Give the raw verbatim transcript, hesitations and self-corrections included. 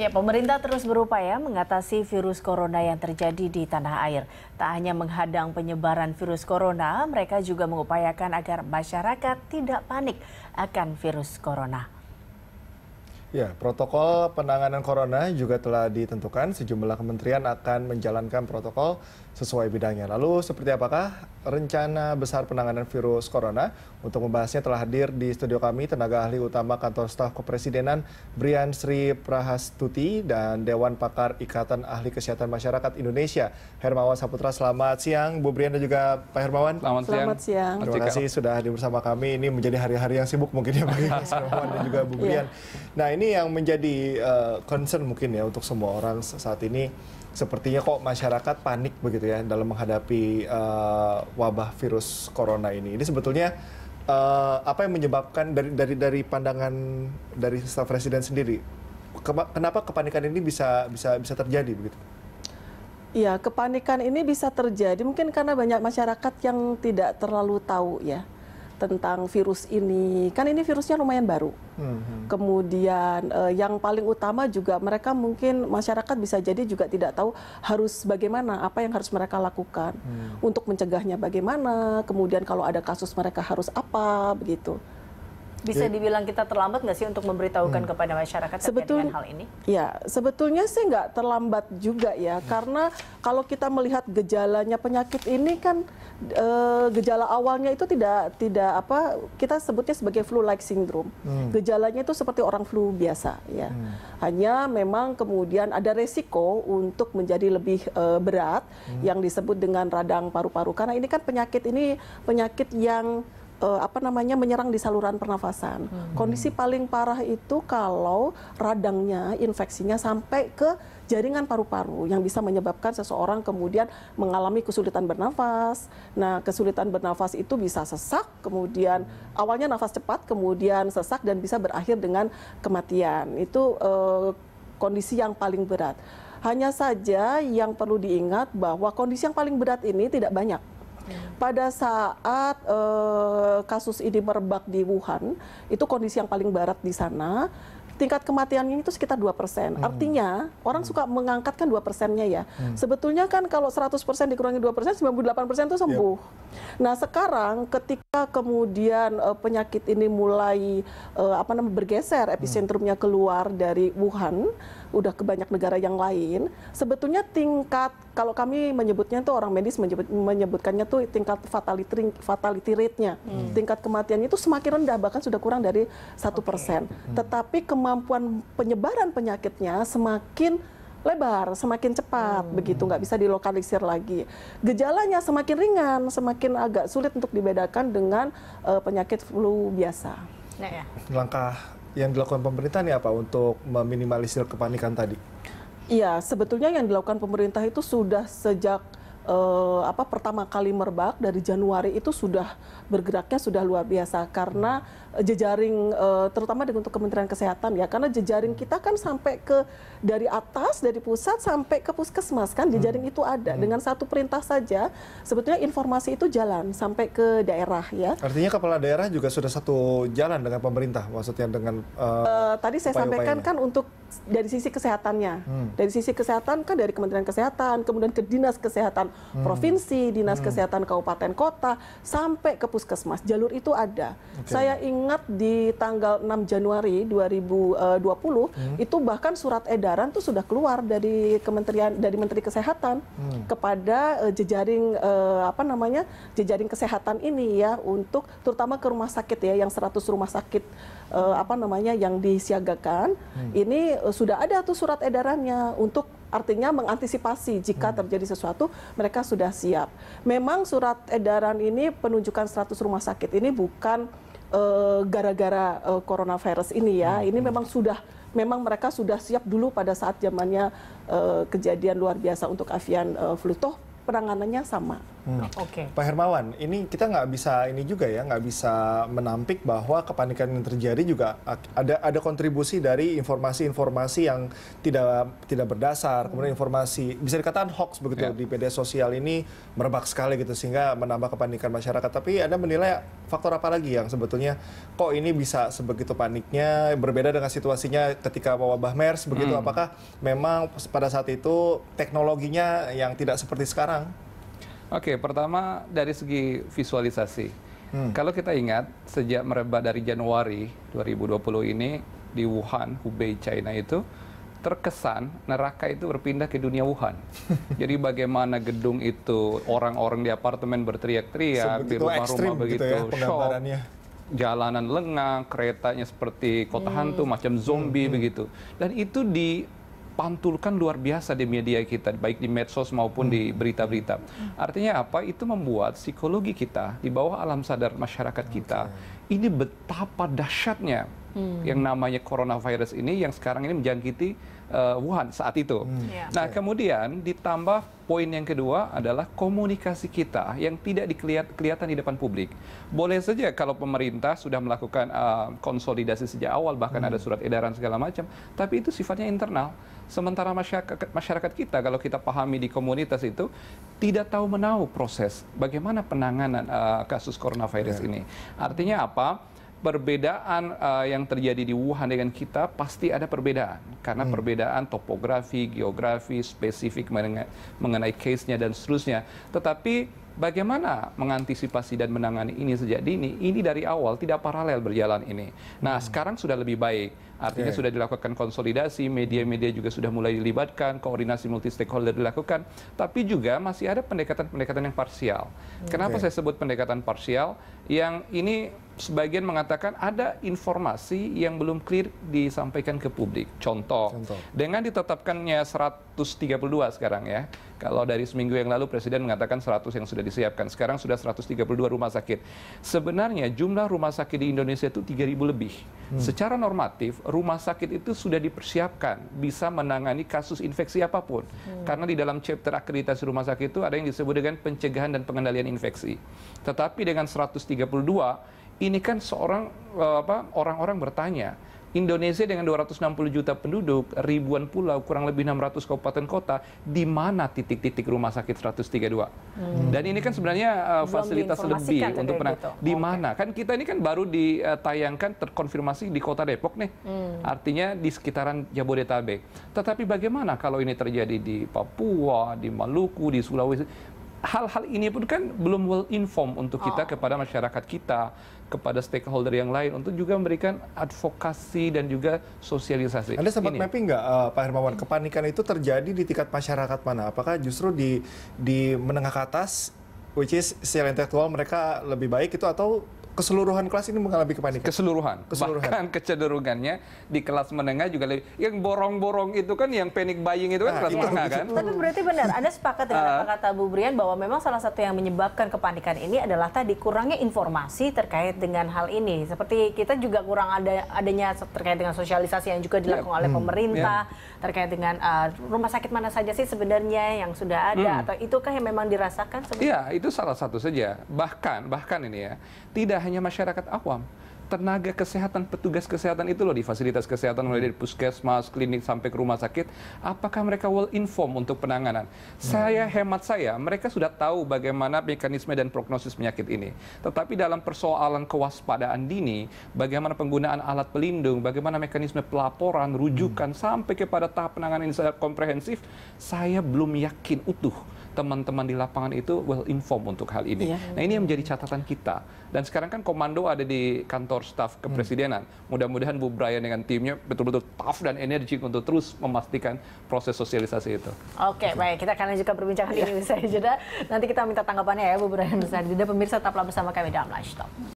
Ya, pemerintah terus berupaya mengatasi virus corona yang terjadi di tanah air. Tak hanya menghadang penyebaran virus corona, mereka juga mengupayakan agar masyarakat tidak panik akan virus corona. Ya, protokol penanganan corona juga telah ditentukan. Sejumlah kementerian akan menjalankan protokol sesuai bidangnya. Lalu, seperti apakah rencana besar penanganan virus corona? Untuk membahasnya telah hadir di studio kami tenaga ahli utama Kantor Staf Kepresidenan Brian Sri Prahas Tuti dan Dewan Pakar Ikatan Ahli Kesehatan Masyarakat Indonesia Hermawan Saputra. Selamat siang, Bu Brian dan juga Pak Hermawan. Selamat, Selamat siang. siang. Terima kasih sudah hadir bersama kami. Ini menjadi hari-hari yang sibuk mungkin ya bagi Mas Hermawan dan juga Bu Brian. Yeah. Nah, ini yang menjadi uh, concern mungkin ya untuk semua orang saat ini. Sepertinya kok masyarakat panik begitu ya dalam menghadapi uh, wabah virus corona ini. Ini sebetulnya uh, apa yang menyebabkan dari dari dari pandangan dari staf residen sendiri, ke, kenapa kepanikan ini bisa bisa bisa terjadi begitu? Iya, kepanikan ini bisa terjadi mungkin karena banyak masyarakat yang tidak terlalu tahu ya tentang virus ini. Kan ini virusnya lumayan baru. Mm-hmm. Kemudian eh, yang paling utama juga mereka mungkin masyarakat bisa jadi juga tidak tahu harus bagaimana, apa yang harus mereka lakukan. Mm. Untuk mencegahnya bagaimana, kemudian kalau ada kasus mereka harus apa, begitu. Bisa dibilang kita terlambat nggak sih untuk memberitahukan hmm. kepada masyarakat Sebetul, terkait dengan hal ini? Ya, sebetulnya sih nggak terlambat juga ya, hmm. karena kalau kita melihat gejalanya penyakit ini kan e, gejala awalnya itu tidak tidak apa kita sebutnya sebagai flu-like syndrome. Hmm. Gejalanya itu seperti orang flu biasa ya, hmm. hanya memang kemudian ada resiko untuk menjadi lebih e, berat hmm. yang disebut dengan radang paru-paru karena ini kan penyakit ini penyakit yang Uh, apa namanya menyerang di saluran pernafasan. Hmm. Kondisi paling parah itu kalau radangnya, infeksinya sampai ke jaringan paru-paru yang bisa menyebabkan seseorang kemudian mengalami kesulitan bernafas. Nah, kesulitan bernafas itu bisa sesak, kemudian awalnya nafas cepat, kemudian sesak dan bisa berakhir dengan kematian. Itu uh, kondisi yang paling berat. Hanya saja yang perlu diingat bahwa kondisi yang paling berat ini tidak banyak. Pada saat eh, kasus ini merebak di Wuhan, itu kondisi yang paling barat di sana, tingkat kematiannya itu sekitar dua persen. Hmm. Artinya, orang suka mengangkatkan dua persennya ya. Hmm. Sebetulnya kan kalau seratus persen dikurangi dua persen, sembilan puluh delapan persen itu sembuh. Yep. Nah sekarang ketika kemudian eh, penyakit ini mulai eh, apa namanya bergeser, epicentrumnya keluar dari Wuhan, udah ke banyak negara yang lain, sebetulnya tingkat, kalau kami menyebutnya itu orang medis menyebut, menyebutkannya tuh tingkat fatality, fatality rate-nya, hmm. tingkat kematiannya itu semakin rendah, bahkan sudah kurang dari satu persen. Okay. Hmm. Tetapi kemampuan penyebaran penyakitnya semakin lebar, semakin cepat, hmm. begitu, nggak bisa dilokalisir lagi. Gejalanya semakin ringan, semakin agak sulit untuk dibedakan dengan uh, penyakit flu biasa. Nah, ya. Langkah yang dilakukan pemerintah ini apa untuk meminimalisir kepanikan tadi? Iya, sebetulnya yang dilakukan pemerintah itu sudah sejak eh, apa pertama kali merebak dari Januari itu sudah bergeraknya sudah luar biasa karena jejaring eh, terutama untuk Kementerian Kesehatan ya, karena jejaring kita kan sampai ke dari atas dari pusat sampai ke puskesmas kan jejaring hmm. itu ada. Hmm. Dengan satu perintah saja sebetulnya informasi itu jalan sampai ke daerah ya. Artinya kepala daerah juga sudah satu jalan dengan pemerintah maksudnya dengan eh, eh, tadi saya sampaikan kan untuk dari sisi kesehatannya, hmm. dari sisi kesehatan kan dari Kementerian Kesehatan, kemudian ke Dinas Kesehatan hmm. Provinsi, Dinas hmm. Kesehatan Kabupaten Kota, sampai ke puskesmas, jalur itu ada. Okay. Saya ingat di tanggal enam Januari dua ribu dua puluh, hmm. itu bahkan surat edaran tuh sudah keluar dari Kementerian, dari Menteri Kesehatan hmm. kepada uh, jejaring uh, apa namanya jejaring kesehatan ini ya, untuk terutama ke rumah sakit ya, yang seratus rumah sakit uh, apa namanya yang disiagakan, hmm. ini sudah ada tuh surat edarannya untuk artinya mengantisipasi jika terjadi sesuatu mereka sudah siap. Memang surat edaran ini penunjukan seratus rumah sakit ini bukan gara-gara uh, uh, coronavirus ini ya. Ini memang sudah memang mereka sudah siap dulu pada saat zamannya uh, kejadian luar biasa untuk avian uh, flu, toh penanganannya sama. Hmm. Oke. Okay. Pak Hermawan, ini kita nggak bisa ini juga ya, nggak bisa menampik bahwa kepanikan yang terjadi juga ada ada kontribusi dari informasi-informasi yang tidak tidak berdasar, hmm. kemudian informasi bisa dikatakan hoax begitu yeah. di media sosial ini merebak sekali gitu sehingga menambah kepanikan masyarakat. Tapi Anda menilai faktor apa lagi yang sebetulnya kok ini bisa sebegitu paniknya, berbeda dengan situasinya ketika wabah MERS begitu? Hmm. Apakah memang pada saat itu teknologinya yang tidak seperti sekarang? Oke, pertama dari segi visualisasi. Hmm. Kalau kita ingat, sejak merebak dari Januari dua ribu dua puluh ini di Wuhan, Hubei, China itu, terkesan neraka itu berpindah ke dunia Wuhan. Jadi bagaimana gedung itu, orang-orang di apartemen berteriak-teriak, di rumah-rumah begitu, gitu ya, shock, jalanan lengang, keretanya seperti kota hmm. hantu, macam zombie hmm. begitu. Dan itu di... pantulkan luar biasa di media kita, baik di medsos maupun di berita-berita. Artinya apa? Itu membuat psikologi kita di bawah alam sadar masyarakat kita, ini betapa dahsyatnya hmm. yang namanya coronavirus ini yang sekarang ini menjangkiti uh, Wuhan saat itu. Hmm. Yeah. Nah, kemudian ditambah poin yang kedua adalah komunikasi kita yang tidak dikelihatan di depan publik. Boleh saja kalau pemerintah sudah melakukan uh, konsolidasi sejak awal, bahkan hmm. ada surat edaran segala macam, tapi itu sifatnya internal. Sementara masyarakat, masyarakat kita, kalau kita pahami di komunitas itu, tidak tahu menahu proses bagaimana penanganan uh, kasus coronavirus yeah. ini. Artinya apa? Perbedaan uh, yang terjadi di Wuhan dengan kita pasti ada perbedaan. Karena hmm. perbedaan topografi, geografi, spesifik mengenai, mengenai case-nya dan seterusnya. Tetapi bagaimana mengantisipasi dan menangani ini sejak dini, ini dari awal tidak paralel berjalan ini. Nah, hmm. sekarang sudah lebih baik. Artinya okay. sudah dilakukan konsolidasi, media-media juga sudah mulai dilibatkan, koordinasi multi-stakeholder dilakukan. Tapi juga masih ada pendekatan-pendekatan yang parsial. Okay. Kenapa saya sebut pendekatan parsial? Yang ini sebagian mengatakan ada informasi yang belum clear disampaikan ke publik. Contoh, Contoh. dengan ditetapkannya seratus tiga puluh dua sekarang ya. Kalau dari seminggu yang lalu Presiden mengatakan seratus yang sudah disiapkan. Sekarang sudah seratus tiga puluh dua rumah sakit. Sebenarnya jumlah rumah sakit di Indonesia itu tiga ribu lebih. Hmm. Secara normatif, rumah sakit itu sudah dipersiapkan bisa menangani kasus infeksi apapun. Hmm. Karena di dalam chapter akreditasi rumah sakit itu ada yang disebut dengan pencegahan dan pengendalian infeksi. Tetapi dengan seratus tiga puluh dua, ini kan seorang apa, orang-orang bertanya, Indonesia dengan dua ratus enam puluh juta penduduk, ribuan pulau, kurang lebih enam ratus kabupaten kota, di mana titik-titik rumah sakit seratus tiga puluh dua? Hmm. Dan ini kan sebenarnya uh, fasilitas lebih untuk penang. Gitu. Di mana? Okay. Kan kita ini kan baru ditayangkan terkonfirmasi di kota Depok nih. Hmm. Artinya di sekitaran Jabodetabek. Tetapi bagaimana kalau ini terjadi di Papua, di Maluku, di Sulawesi? Hal-hal ini pun kan belum well informed untuk kita, oh. kepada masyarakat kita, kepada stakeholder yang lain, untuk juga memberikan advokasi dan juga sosialisasi. Anda sempat ini. mapping nggak, uh, Pak Hermawan, kepanikan itu terjadi di tingkat masyarakat mana? Apakah justru di, di menengah ke atas, which is secara intelektual mereka lebih baik itu, atau keseluruhan kelas ini mengalami kepanikan? Keseluruhan. Keseluruhan. Bahkan kecenderungannya di kelas menengah juga lebih. Yang borong-borong itu kan, yang panic buying itu kan nah, kelas itu, menengah itu. kan. Tapi berarti benar, Anda sepakat dengan uh, apa kata Bu Brian bahwa memang salah satu yang menyebabkan kepanikan ini adalah tadi kurangnya informasi terkait dengan hal ini. Seperti kita juga kurang ada adanya terkait dengan sosialisasi yang juga dilakukan yeah. oleh pemerintah. Yeah. Terkait dengan uh, rumah sakit mana saja sih sebenarnya yang sudah ada. Mm. Atau itukah yang memang dirasakan sebenarnya? Iya, yeah, itu salah satu saja. Bahkan, bahkan ini ya, tidak hanya masyarakat awam, tenaga kesehatan, petugas kesehatan itu loh di fasilitas kesehatan, mulai dari puskesmas, klinik sampai ke rumah sakit, apakah mereka well informed untuk penanganan? Hmm. Saya hemat saya, mereka sudah tahu bagaimana mekanisme dan prognosis penyakit ini. Tetapi dalam persoalan kewaspadaan dini, bagaimana penggunaan alat pelindung, bagaimana mekanisme pelaporan, rujukan, hmm. sampai kepada tahap penanganan yang sangat komprehensif, saya belum yakin utuh teman-teman di lapangan itu well informed untuk hal ini. Yeah. Nah, ini yang menjadi catatan kita. Dan sekarang kan komando ada di Kantor Staf Kepresidenan. Mudah-mudahan Bu Brian dengan timnya betul-betul tough dan energi untuk terus memastikan proses sosialisasi itu. Oke, okay, baik. Kita akan lanjutkan perbincangan yeah. ini usai jeda. Nanti kita minta tanggapannya ya Bu Brian. Bisa jeda, pemirsa tetaplah bersama kami dalam Live Talk.